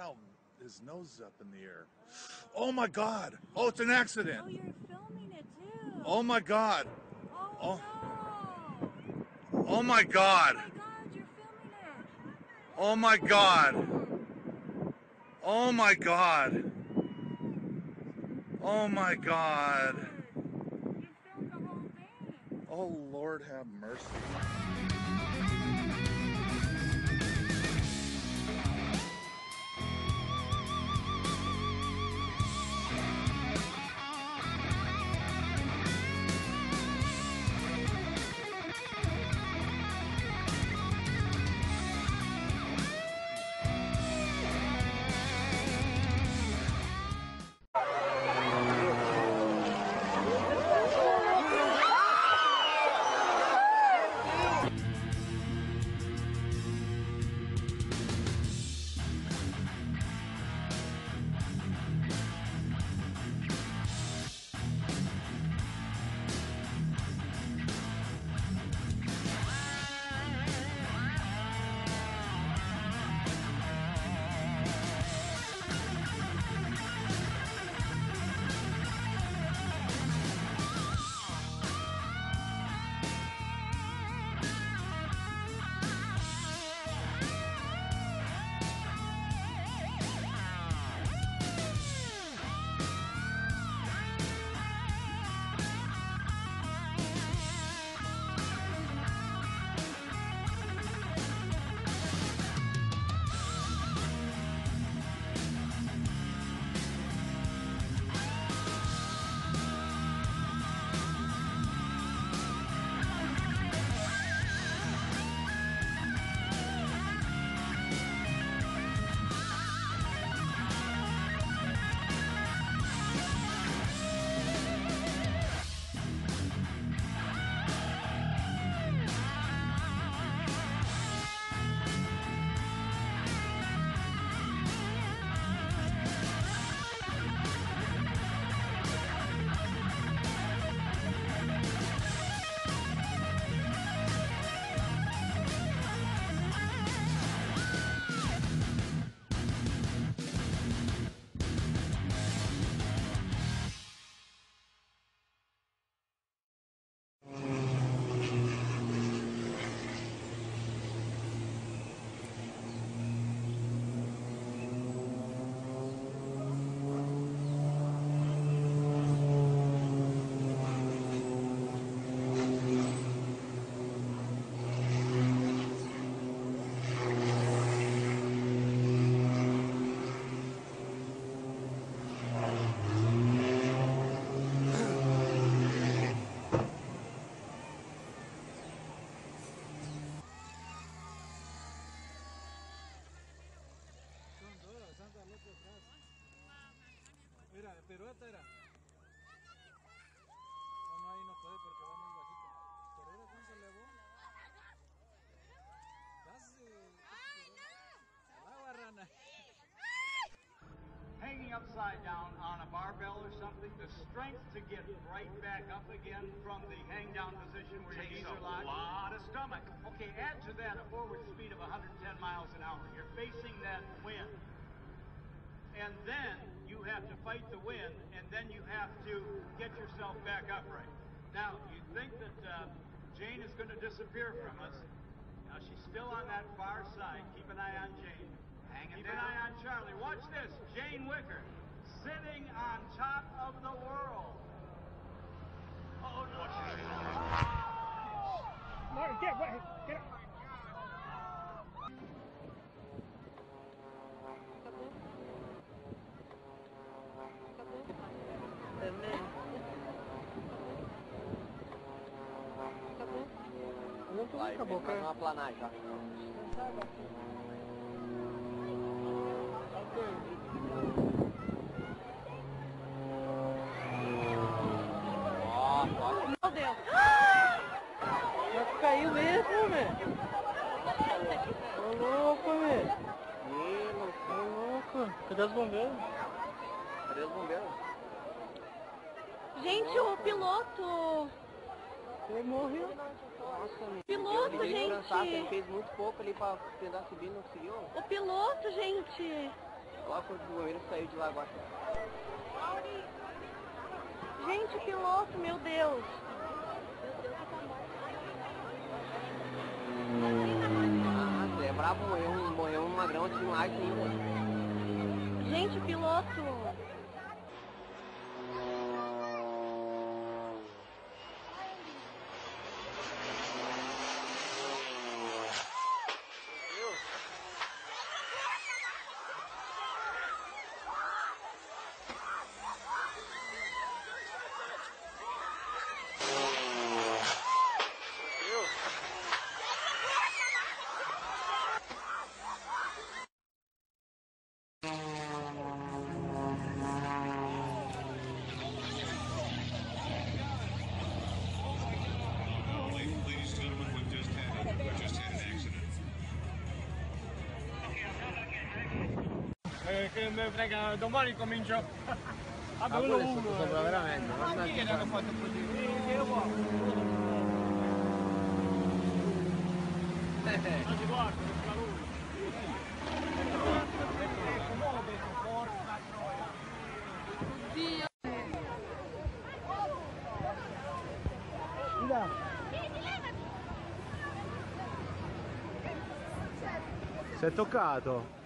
out and his nose is up in the air. Oh my God! Oh, it's an accident! Oh, you're filming it too! Oh my God! Oh, no! Oh my God! Oh my God, you're filming it! Oh my God! Oh my God! Oh my God! You filmed the whole thing! Oh Lord, have mercy! Mira, de pirueta era. O no, ahí no puede porque va muy bajito. Pero era cuando se elevó. Casi. La barrana. Hanging upside down on a barbell or something, the strength to get right back up again from the hang down position where your knees are locked. Takes a lot of stomach. Okay, add to that a forward speed of 110 miles an hour. You're facing that wind. And then you have to fight the wind, and then you have to get yourself back upright. Now, you think that Jane is going to disappear from us. Now, she's still on that far side. Keep an eye on Jane. Keep an eye on Charlie. Watch this. Jane Wicker sitting on top of the world. Oh, no. Larry, get up. Vai, fez uma planagem, ó. Meu Deus! Já caiu mesmo, velho! Tô louco, velho! Tô louco! Cadê os bombeiros? Cadê os bombeiros? Gente, o piloto! Ele morreu! Nossa, piloto, meu, gente! Ele fez muito pouco ali pra tentar subir, não conseguiu. O piloto, gente! óculos do goleiro saiu de lá agora. Gente, que louco, meu Deus! Ah, é brabo, morreu um magrão de um like ainda. Gente, o piloto! Che mi frega, domani comincio a quello uno. Sopra veramente, ma chi è che hanno fatto così? Sì, lo può. Non ci guarda, non fa lui. Dio! Si è toccato.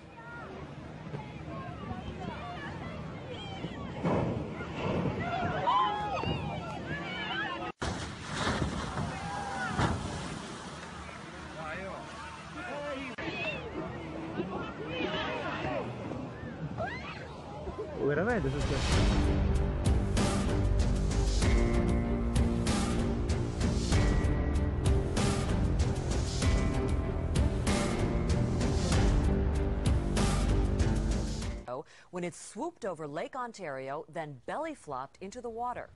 Veramente è successo. When it swooped over Lake Ontario, then belly flopped into the water.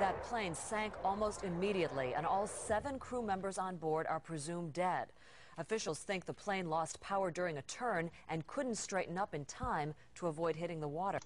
That plane sank almost immediately, and all 7 crew members on board are presumed dead. Officials think the plane lost power during a turn and couldn't straighten up in time to avoid hitting the water.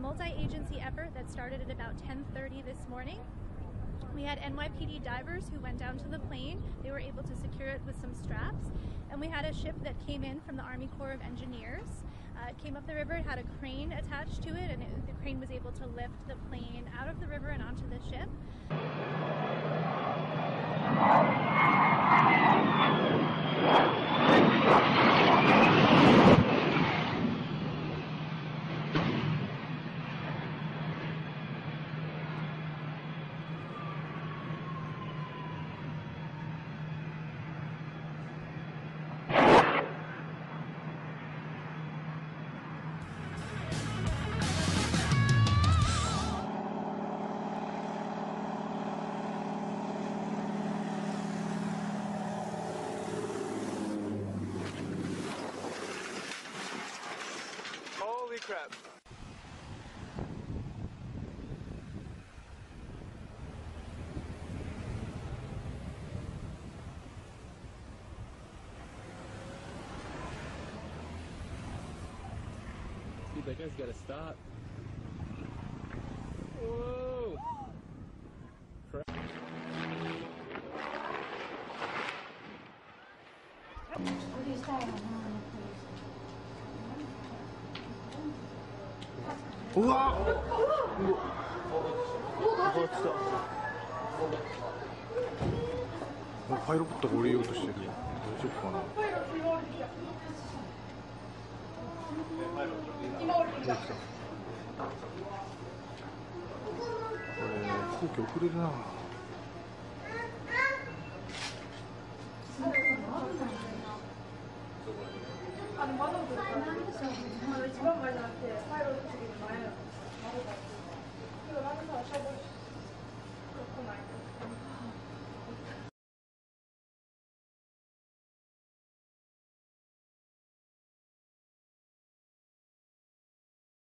Multi-agency effort that started at about 10:30 this morning. We had NYPD divers who went down to the plane. They were able to secure it with some straps. And we had a ship that came in from the Army Corps of Engineers. It came up the river, it had a crane attached to it, and the crane was able to lift the plane out of the river and onto the ship. trip. Dude, that guy's gotta stop. Whoa!パイロットが降りようとしてる。大丈夫かな。飛行機遅れるな。 あの窓の一番前じゃなくて、パイロットの席の前の窓だって。